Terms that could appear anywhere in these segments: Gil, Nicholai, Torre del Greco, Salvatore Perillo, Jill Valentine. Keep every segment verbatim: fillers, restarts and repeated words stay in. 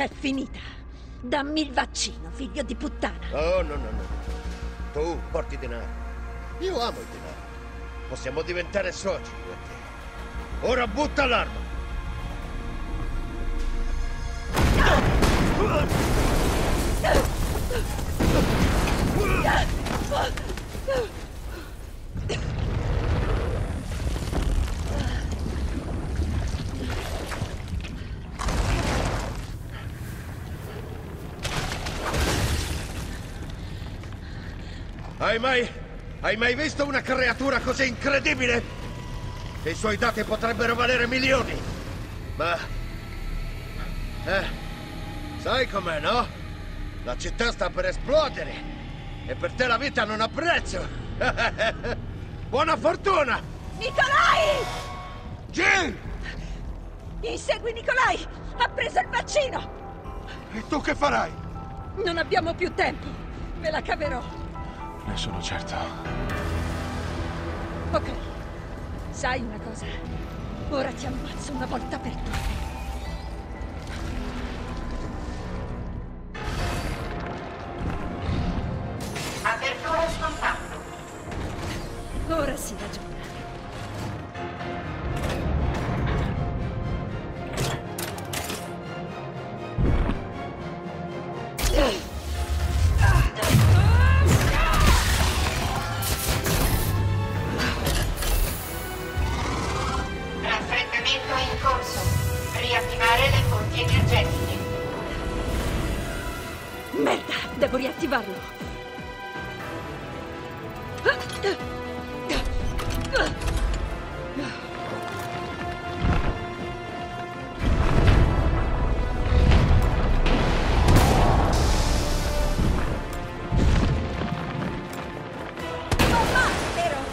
È finita. Dammi il vaccino, figlio di puttana. Oh, no, no, no. Tu porti denaro. Io amo il denaro. Possiamo diventare soci io e te. Ora butta l'arma. Hai mai... hai mai visto una creatura così incredibile? I suoi dati potrebbero valere milioni, ma... Eh, sai com'è, no? La città sta per esplodere e per te la vita non ha prezzo! Buona fortuna! Nicholai! Jill! Insegui Nicholai! Ha preso il vaccino! E tu che farai? Non abbiamo più tempo! Me la caverò! Ne sono certo. Ok. Sai una cosa? Ora ti ammazzo una volta per tutte. Apertura scontata. Ora si ragiona. Merda, devo riattivarlo. Non va, vero?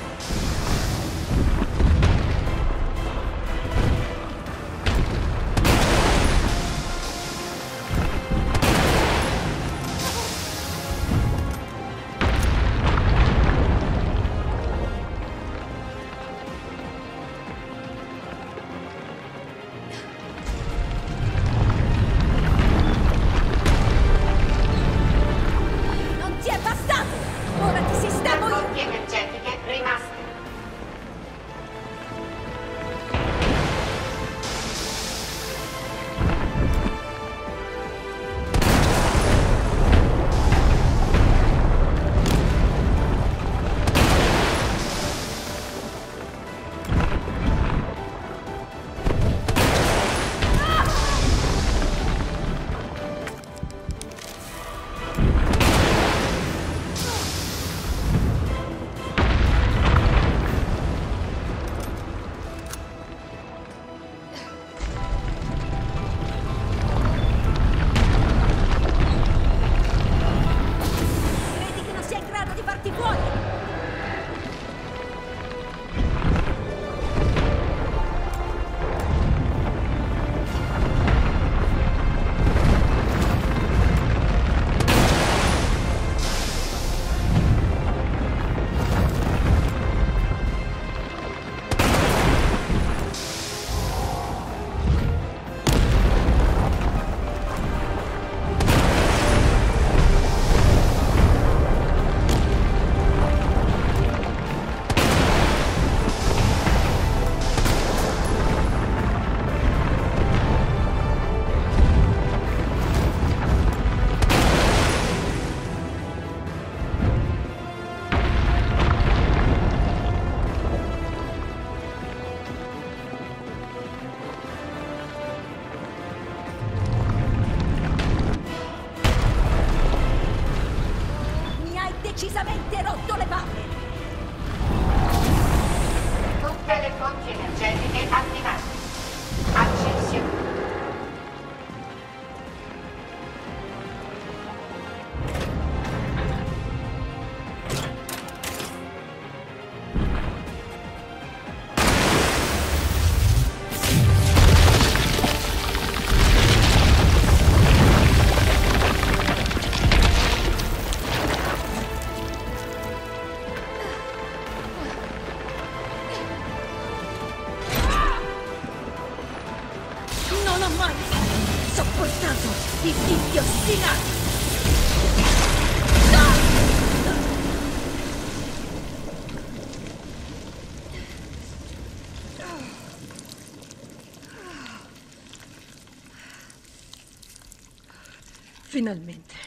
Decisamente rotto le palle! Tutte le fonti energetiche attivate. Accensione. Non sopportato i figli ostinati! Finalmente.